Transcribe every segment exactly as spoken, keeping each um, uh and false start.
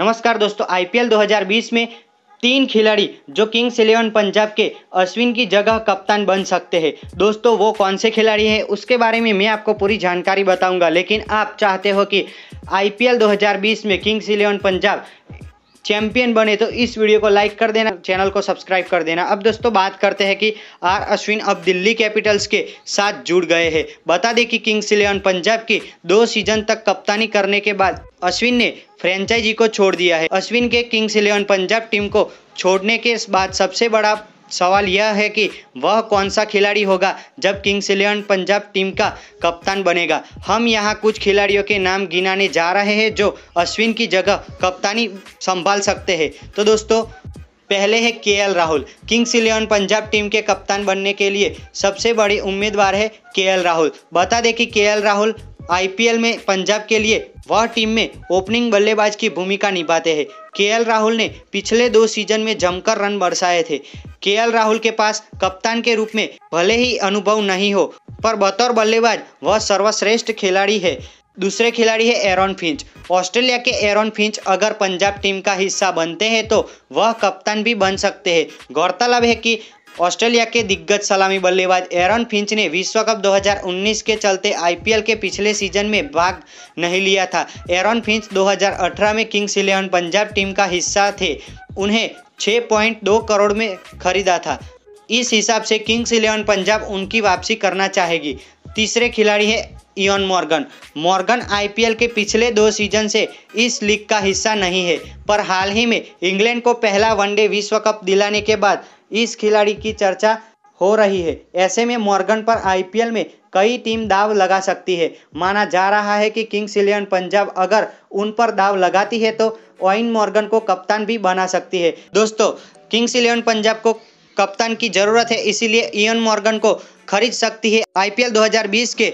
नमस्कार दोस्तों, आईपीएल दो हज़ार बीस में तीन खिलाड़ी जो किंग्स इलेवन पंजाब के अश्विन की जगह कप्तान बन सकते हैं। दोस्तों वो कौन से खिलाड़ी हैं उसके बारे में मैं आपको पूरी जानकारी बताऊंगा, लेकिन आप चाहते हो कि आईपीएल दो हज़ार बीस में किंग्स इलेवन पंजाब चैंपियन बने तो इस वीडियो को लाइक कर देना, चैनल को सब्सक्राइब कर देना। अब दोस्तों बात करते हैं कि आर अश्विन अब दिल्ली कैपिटल्स के साथ जुड़ गए हैं। बता दें कि किंग्स इलेवन पंजाब की दो सीजन तक कप्तानी करने के बाद अश्विन ने फ्रेंचाइजी को छोड़ दिया है। अश्विन के किंग्स इलेवन पंजाब टीम को छोड़ने के बाद सबसे बड़ा सवाल यह है कि वह कौन सा खिलाड़ी होगा जब किंग्स इलेवन पंजाब टीम का कप्तान बनेगा। हम यहाँ कुछ खिलाड़ियों के नाम गिनाने जा रहे हैं जो अश्विन की जगह कप्तानी संभाल सकते हैं। तो दोस्तों पहले है KL Rahul. Kings Eleven Punjab team के कप्तान बनने के लिए सबसे बड़ी उम्मीदवार है केएल राहुल। बता दें कि केएल राहुल आईपीएल में पंजाब के लिए वह टीम में ओपनिंग बल्लेबाज की भूमिका निभाते हैं। केएल राहुल ने पिछले दो सीजन में जमकर रन बरसाए थे। केएल राहुल के पास कप्तान के रूप में भले ही अनुभव नहीं हो, पर बतौर बल्लेबाज वह सर्वश्रेष्ठ खिलाड़ी है। दूसरे खिलाड़ी है एरॉन फिंच। ऑस्ट्रेलिया के एरॉन फिंच अगर पंजाब टीम का हिस्सा बनते हैं तो वह कप्तान भी बन सकते हैं। गौरतलब है कि ऑस्ट्रेलिया के दिग्गज सलामी बल्लेबाज एरॉन फिंच ने विश्व कप दो हज़ार उन्नीस के चलते आईपीएल के पिछले सीजन में भाग नहीं लिया था। एरॉन फिंच दो हज़ार अठारह में किंग्स इलेवन पंजाब टीम का हिस्सा थे। उन्हें छह पॉइंट दो करोड़ में खरीदा था। इस हिसाब से किंग्स इलेवन पंजाब उनकी वापसी करना चाहेगी। तीसरे खिलाड़ी है इयोन मॉर्गन। मॉर्गन आईपीएल के पिछले दो सीजन से इस लीग का हिस्सा नहीं है, पर हाल ही में इंग्लैंड को पहला वनडे विश्व कप दिलाने के बाद इस खिलाड़ी की चर्चा हो रही है। ऐसे में मॉर्गन पर आईपीएल में कई टीम दाव लगा सकती है। माना जा रहा है कि किंग्स इलेवन पंजाब अगर उन पर दाव लगाती है तो ओइन मॉर्गन को कप्तान भी बना सकती है। दोस्तों किंग्स इलेवन पंजाब को कप्तान की जरूरत है, इसीलिए इयोन मॉर्गन को खरीद सकती है आईपीएल दो हज़ार बीस के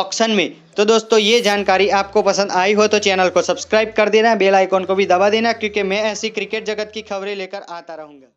ऑक्शन में। तो दोस्तों ये जानकारी आपको पसंद आई हो तो चैनल को सब्सक्राइब कर देना, बेल आइकॉन को भी दबा देना, क्योंकि मैं ऐसी क्रिकेट जगत की खबरें लेकर आता रहूँगा।